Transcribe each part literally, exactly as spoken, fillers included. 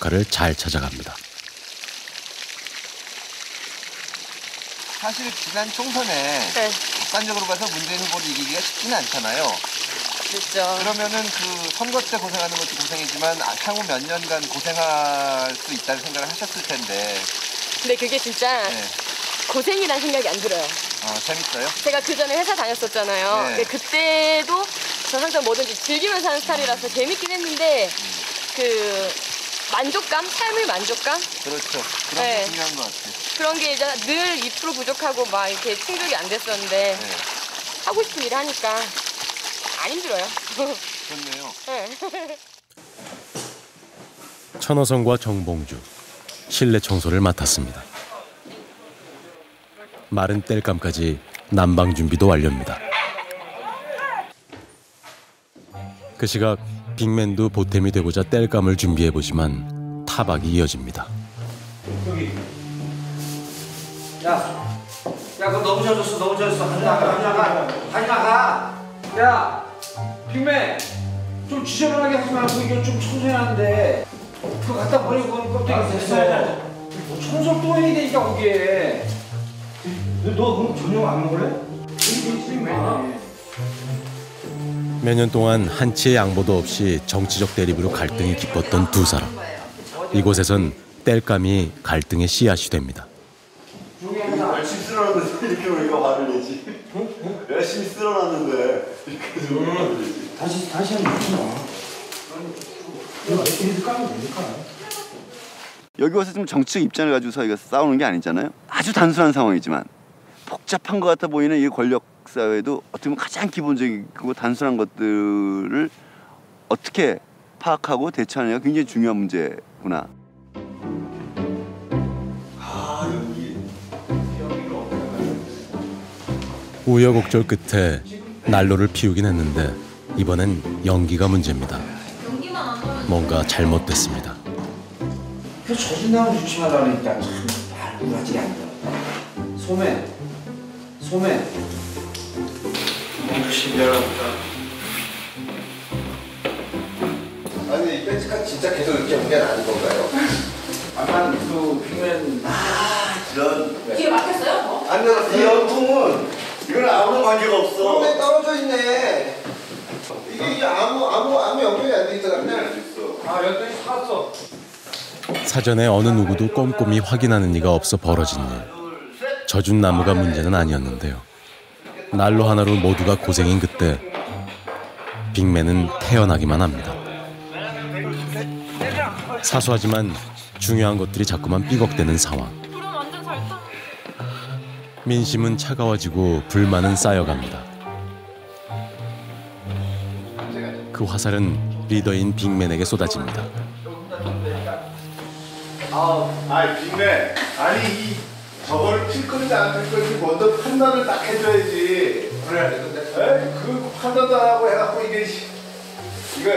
그를 잘 찾아갑니다. 사실 지난 총선에 네. 독단적으로 가서 문재인 후보를 이기기가 쉽지는 않잖아요. 그렇죠. 그러면은 그 선거 때 고생하는 것도 고생이지만 향후 몇 년간 고생할 수 있다는 생각을 하셨을 텐데. 근데 그게 진짜 네. 고생이라는 생각이 안 들어요. 아, 재밌어요? 제가 그 전에 회사 다녔었잖아요. 네. 근데 그때도 저 항상 뭐든지 즐기면서 사는 스타일이라서 재밌긴 했는데 그 만족감? 삶의 만족감? 그렇죠. 그런 네. 게 중요한 것 같아요. 그런 게 이제 늘 이 퍼센트 부족하고 막 이렇게 충족이 안 됐었는데 네. 하고 싶은 일을 하니까 안 힘들어요. 좋네요. 네. 천호성과 정봉주, 실내 청소를 맡았습니다. 마른 땔감까지 난방 준비도 완료입니다. 그 시각 빅맨도 보탬이 되고자 땔감을 준비해보지만 타박이 이어집니다. 여기. 야, 야 그거 너무 젖었어, 너무 젖었어. 다시 나가, 다시 나가, 다시 나가. 야, 빅맨, 좀 지저분하게 하지 말고 이거 좀 청소해놨는데 그거 갖다 버리고 껍데기 됐어. 청소 또 해야 되니까 거기에. 너 그럼 저녁 안 먹을래? 몇 년 동안 한치의 양보도 없이 정치적 대립으로 갈등이 깊었던 두 사람. 이곳에선 땔감이 갈등의 씨앗이 됩니다. 열심히 쓸어놨는데 이렇게 우리가 화를 내지. 응? 응? 열심히 쓸어놨는데 이렇게 좀 화를 내지. 다시 다시 하면 되잖아. 내가 이렇게 까면 되니까. 여기 와서 좀 정치적 입장을 가지고 사이가 싸우는 게 아니잖아요. 아주 단순한 상황이지만 복잡한 것 같아 보이는 이 권력 사회도 어떻게 보면 가장 기본적이고 단순한 것들을 어떻게 파악하고 대처하느냐가 굉장히 중요한 문제구나. 아, 여기. 우여곡절 끝에 난로를 피우긴 했는데 이번엔 연기가 문제입니다. 뭔가 잘못됐습니다. 그 저진당을 조심하라니까 참 말도 하지 않다. 소매, 소매. 정주씨 미안합니다. 아니 이 벤츠카 진짜 계속 이렇게 공개는 아닌 건가요? 아마 그 빅맨 아 이런 뒤에 막혔어요? 뭐? 안 들었어. 이 연통은 이건 아무런 관계가 없어. 빅맨 떨어져 있네. 이게, 이게 아무 아무 아무 연결이 안 돼 있잖아. 그냥 아 연통이 살았어. 사전에 어느 누구도 꼼꼼히 확인하는 이가 없어 벌어진 일. 젖은 나무가 문제는 아니었는데요. 난로 하나로 모두가 고생인 그때 빅맨은 태어나기만 합니다. 사소하지만 중요한 것들이 자꾸만 삐걱대는 상황. 민심은 차가워지고 불만은 쌓여갑니다. 그 화살은 리더인 빅맨에게 쏟아집니다. 아, 빅맨. 아니 이 저걸 필 건지 안 필 건지 먼저 판단을 딱 해줘야지. 그래야 되는데. 에이, 그 판단도 안 하고 해갖고 이게 이거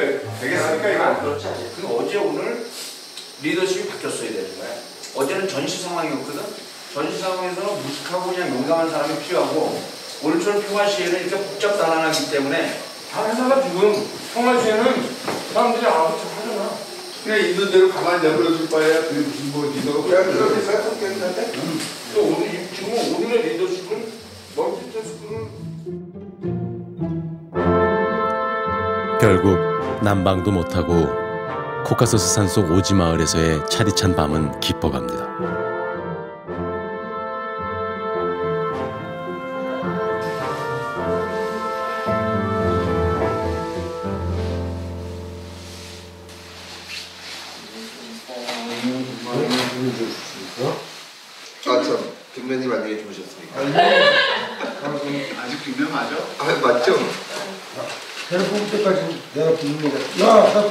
되겠습니까 이거? 아, 그렇지 않지. 그 어제 오늘 리더십이 바뀌었어야 되는 거야. 어제는 전시 상황이었거든. 전시 상황에서는 무식하고 그냥 용감한 사람이 필요하고 오늘처럼 평화 시위는 이렇게 복잡 단단하기 때문에 다 회사가 지금 평화 시위는 사람들이 아무 척 하잖아. 그냥 있는 대로 가만히 내버려둘 바에야 그게 무슨 뭐 리더가 그냥 그렇게 생각했는데 또 오늘 지금 오늘의 리더십은 멋진 테스트는 결국 난방도 못하고 코카서스 산속 오지 마을에서의 차디찬 밤은 깊어갑니다. 빅맨님 안녕히 주무셨습니까? 아직 빅맨 맞아? 아, 맞죠? 배를 뽑을 때까지 내가 빅맨이다. 야, 나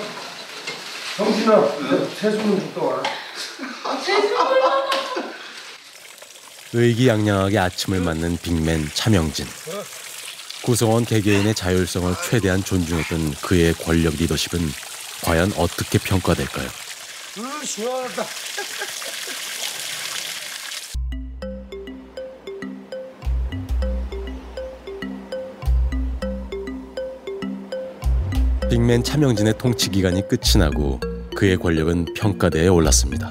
정신아, 응? 세수는 줬다 와라. 세수를 하나? 의기양양하게 아침을 맞는 빅맨 차명진. 구성원 개개인의 자율성을 최대한 존중했던 그의 권력 리더십은 과연 어떻게 평가될까요? 음, 시원하다. 빅맨 차명진의 통치 기간이 끝이 나고 그의 권력은 평가대에 올랐습니다.